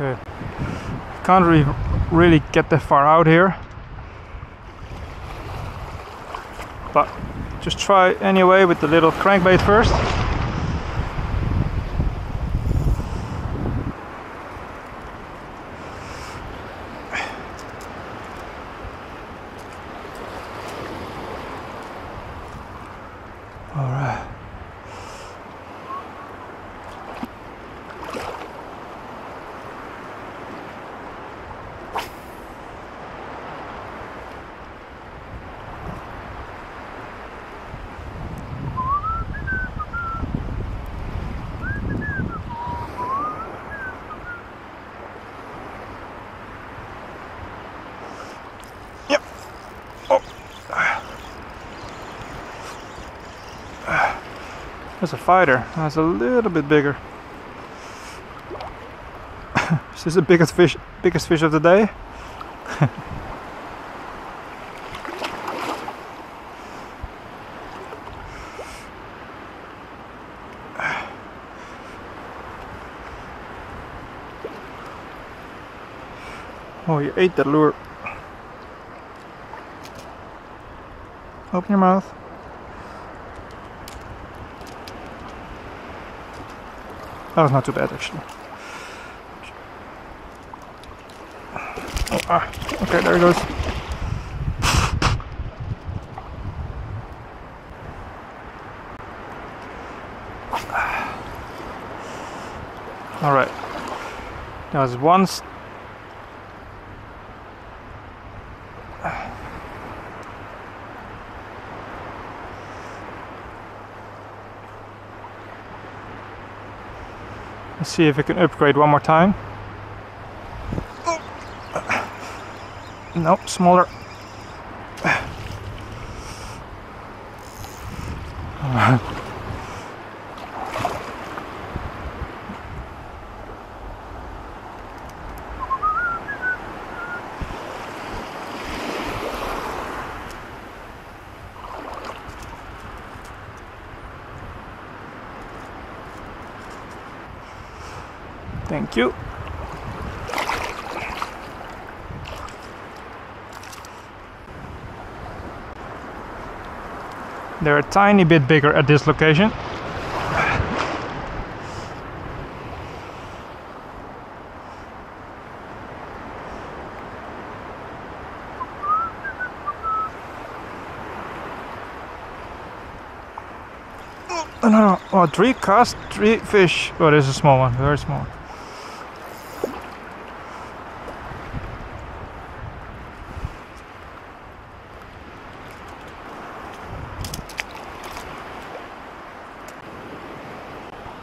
Okay, can't really get that far out here, but just try anyway with the little crankbait first. There's a fighter. That's a little bit bigger. Is this the biggest fish of the day? Oh, you ate that lure. Open your mouth. That was not too bad, actually. Oh, okay, there it goes. All right. There was once. Let's see if I can upgrade one more time. Nope, smaller. Thank you. They're a tiny bit bigger at this location. Oh, no. Oh, three casts, three fish. Oh, there's a small one, very small.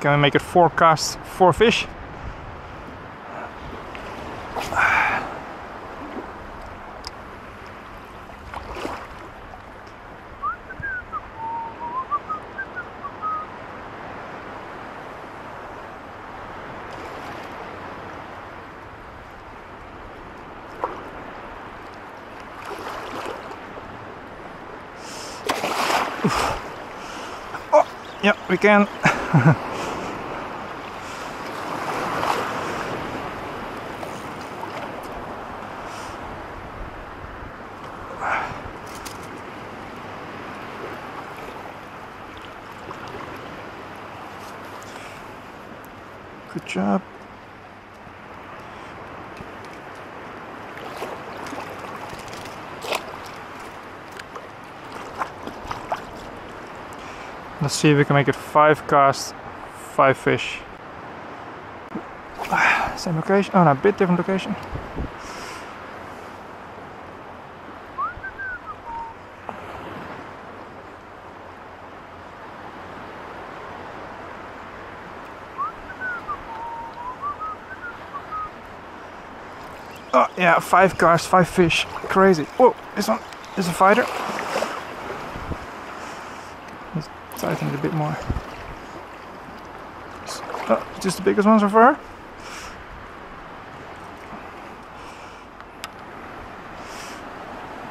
Can we make it four casts, four fish? Oh, yeah, we can. Good job. Let's see if we can make it five casts, five fish. Same location. Oh, no, a bit different location. Oh, yeah, five cars, five fish. Crazy. Whoa, this one is a fighter. Let's tighten it a bit more. Oh, just the biggest one so far.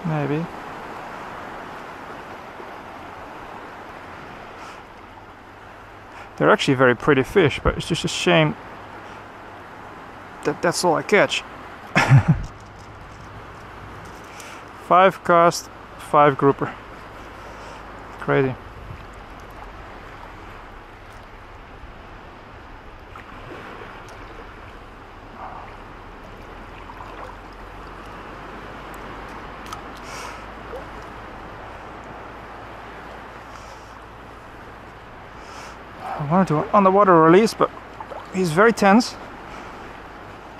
Maybe. They're actually very pretty fish, but it's just a shame that's all I catch. 5 cast, 5 grouper. Crazy. I wanted to underwater release, but he's very tense,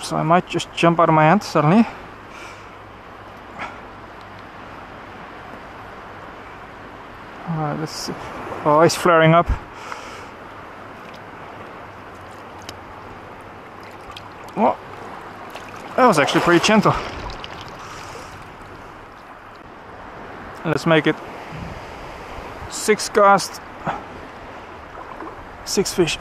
so I might just jump out of my hand suddenly. Alright, let's see. Oh, he's flaring up. Well, that was actually pretty gentle. Let's make it 6 cast, 6 fish.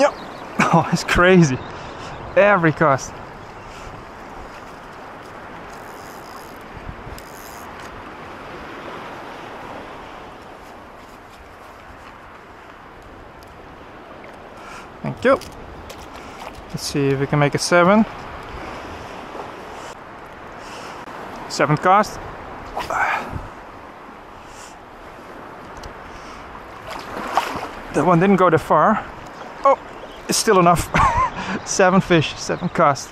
Yep. Oh, it's crazy. Every cast. Thank you. Let's see if we can make a 7. 7th cast. That one didn't go that far. Oh, it's still enough. 7 fish, 7 cast.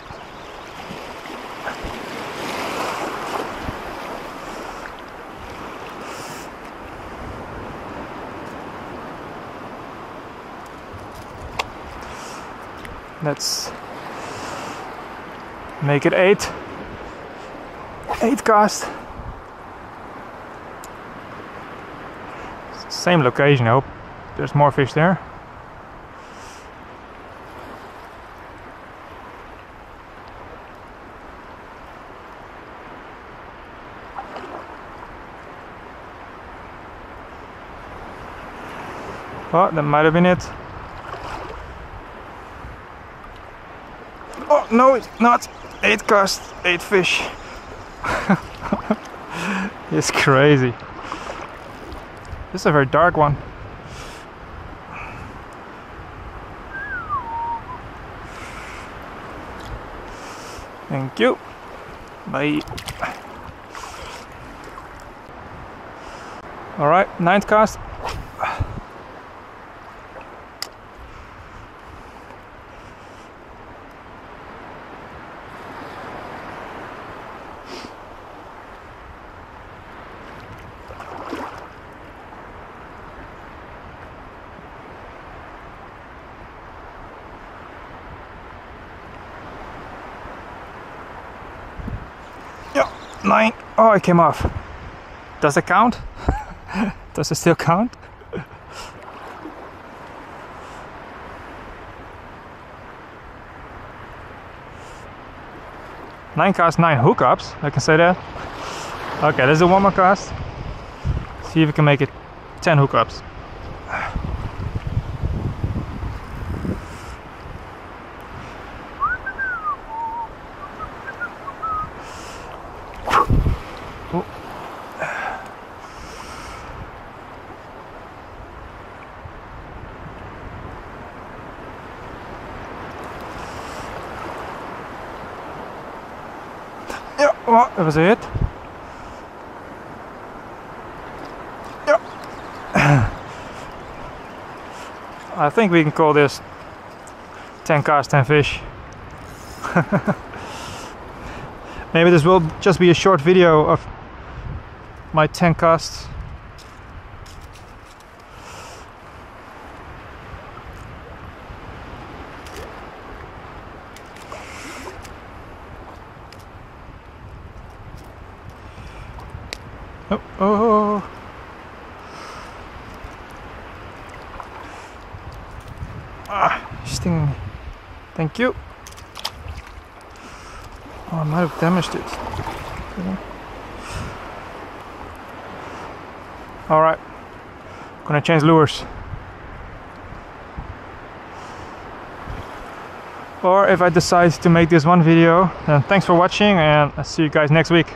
Let's make it 8. 8 cast. Same location, I hope there's more fish there. Oh, that might have been it. Oh, no, it's not. 8 cast, 8 fish. It's crazy. This is a very dark one. Thank you. Bye. All right, 9th cast. Yeah, 9. Oh, it came off. Does it count? Does it still count? Nine cast, 9 hookups. I can say that. Okay, there's a 1 more cast. See if we can make it 10 hookups. Yeah, well, that was it. Yeah. I think we can call this 10 cast, 10 fish. Maybe this will just be a short video of my 10 casts. Oh, oh. Ah, he's stinging me. Thank you. Oh, I might have damaged it. Okay. Alright. Gonna change lures. or if I decide to make this one video. Thanks for watching, and I'll see you guys next week.